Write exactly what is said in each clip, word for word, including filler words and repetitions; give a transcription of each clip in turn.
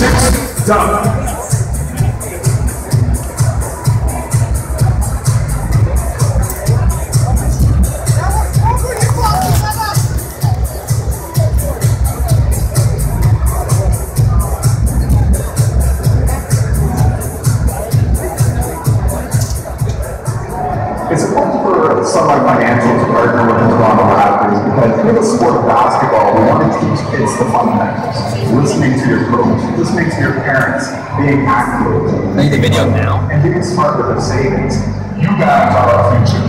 six, done. It's important for Sunlight Financial to partner with Toronto Raptors because in the sport of basketball, we want to teach kids the fundamentals. Listening to your coach, listening to your parents, being active. Make the video now. And being smart with their savings. You guys are our future.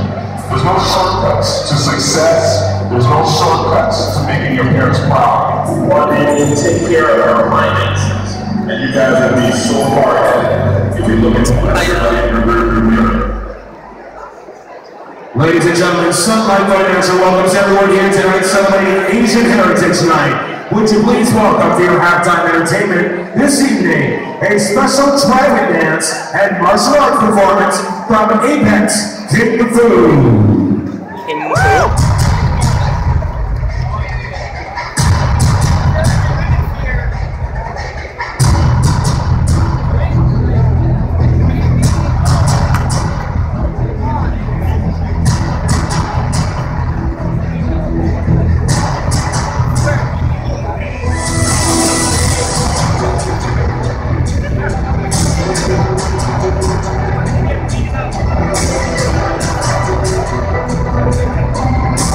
There's no shortcuts to success. There's no shortcuts to making your parents proud. We want to take care of our finances. And you guys will be so far ahead if you look at the Ladies and gentlemen, Sunlight Fighters welcomes everyone here tonight celebrating Asian Heritage Night. Would you please welcome to your halftime entertainment this evening a special tribal dance and martial art performance from Apex Hit the Food. Woo! Thank you.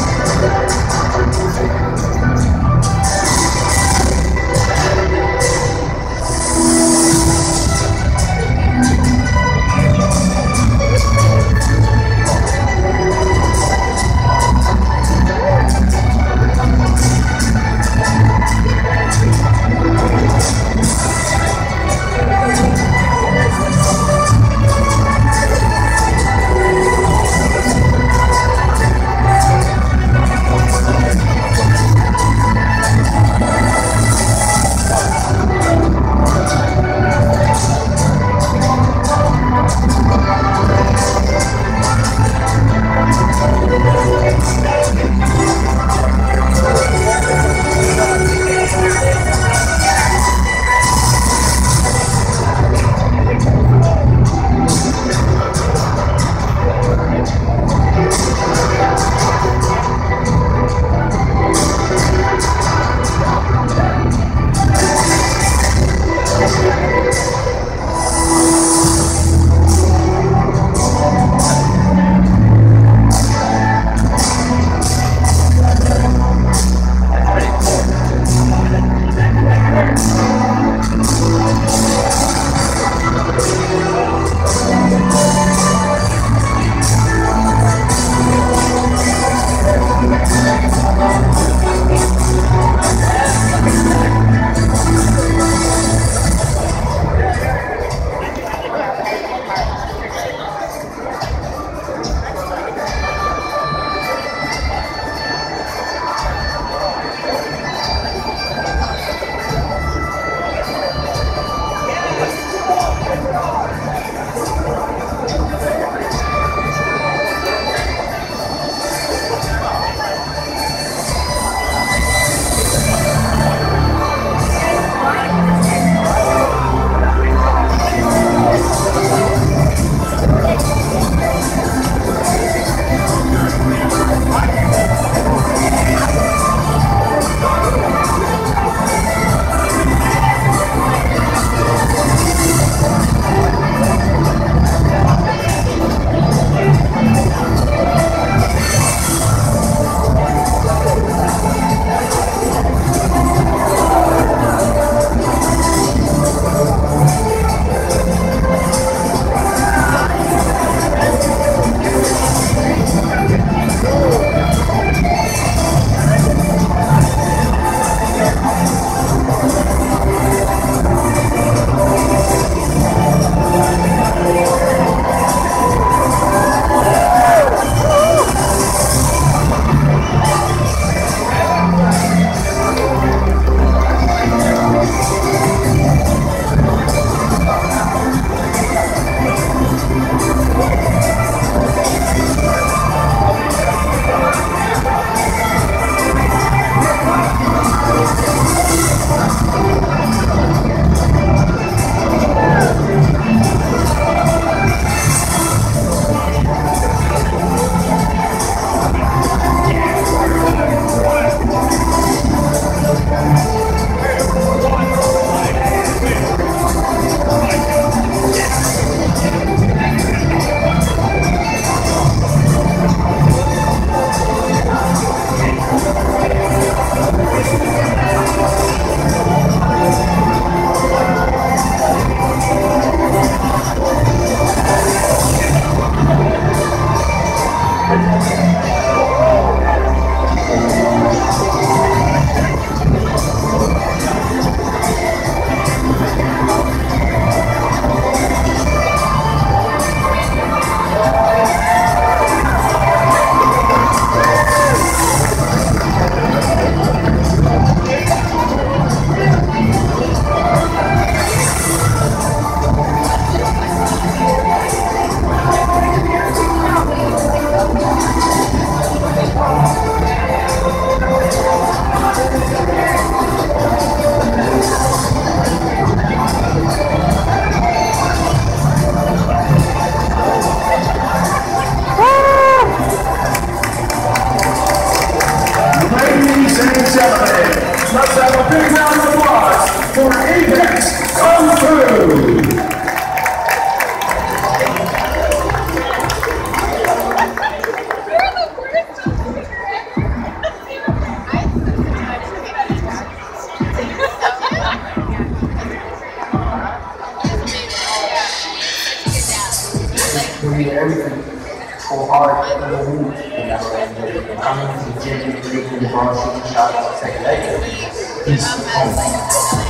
to do everything so hard in the room. And that's why I'm doing it. I'm going to be genuinely making the ball shooting shots second leg. Peace.